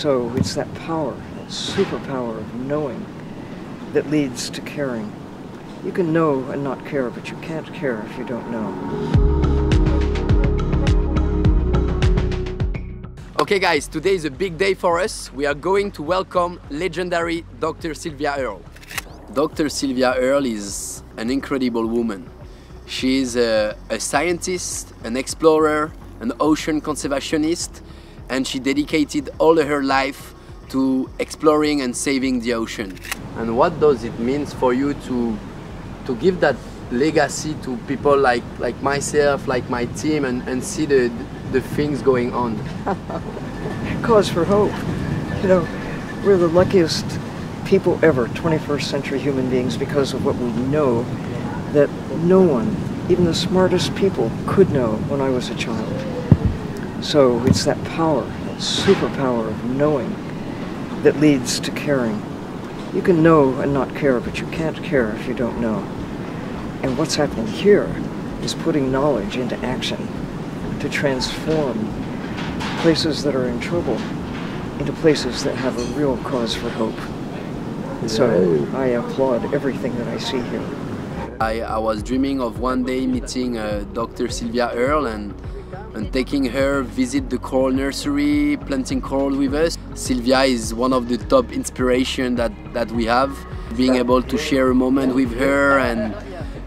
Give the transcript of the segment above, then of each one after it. So it's that power, that superpower of knowing that leads to caring. You can know and not care, but you can't care if you don't know. Okay guys, today is a big day for us. We are going to welcome legendary Dr. Sylvia Earle. Dr. Sylvia Earle is an incredible woman. She is a scientist, an explorer, an ocean conservationist, and she dedicated all her life to exploring and saving the ocean. And what does it mean for you to give that legacy to people like myself, like my team, and see the things going on? Cause for hope. You know, we're the luckiest people ever, 21st century human beings, because of what we know that no one, even the smartest people, could know when I was a child. So it's that power, that superpower of knowing that leads to caring. You can know and not care, but you can't care if you don't know. And what's happening here is putting knowledge into action to transform places that are in trouble into places that have a real cause for hope. So I applaud everything that I see here. I was dreaming of one day meeting Dr. Sylvia Earle and taking her visit the coral nursery, planting coral with us. Sylvia is one of the top inspiration that we have. Being able to share a moment with her, and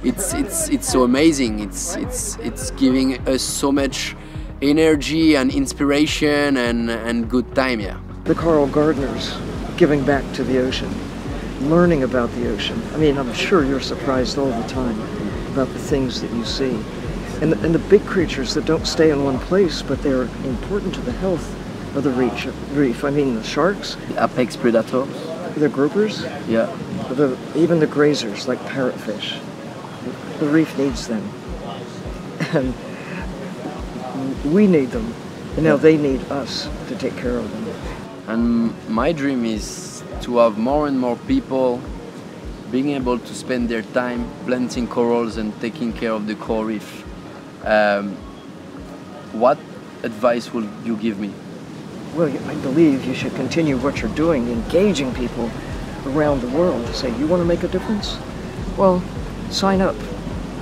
it's so amazing. It's giving us so much energy and inspiration and good time, yeah. The Coral Gardeners giving back to the ocean, learning about the ocean. I mean, I'm sure you're surprised all the time about the things that you see. And the big creatures that don't stay in one place, but they're important to the health of the reef. I mean, the sharks. The apex predators. The groupers. Yeah. Even the grazers, like parrotfish. The reef needs them. And we need them. And now they need us to take care of them. And my dream is to have more and more people being able to spend their time planting corals and taking care of the coral reef. What advice will you give me? Well, I believe you should continue what you're doing, engaging people around the world to say, you want to make a difference? Well, sign up,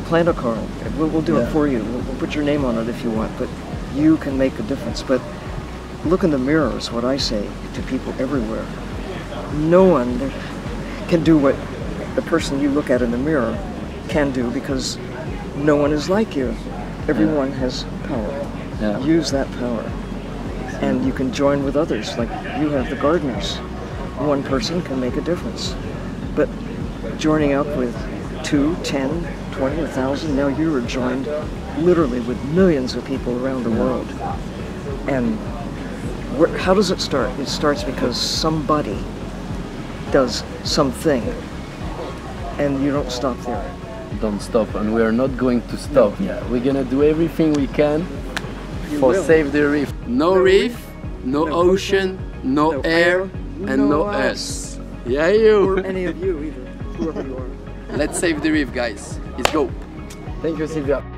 plant a coral. We'll do it for you. We'll put your name on it if you want, but you can make a difference. But look in the mirror is what I say to people everywhere. No one can do what the person you look at in the mirror can do, because no one is like you. Everyone has power. Yeah. Use that power. And you can join with others, like you have the gardeners. One person can make a difference. But joining up with 2, 10, 20, 1,000, now you are joined literally with millions of people around the world. And how does it start? It starts because somebody does something, and you don't stop there. Don't stop, and we are not going to stop. Yeah. We're gonna do everything we can for save the reef. No reef, no ocean, no air, and no us. Yeah, you. Or any of you either, whoever you are. Let's save the reef, guys. Let's go. Thank you, Sylvia.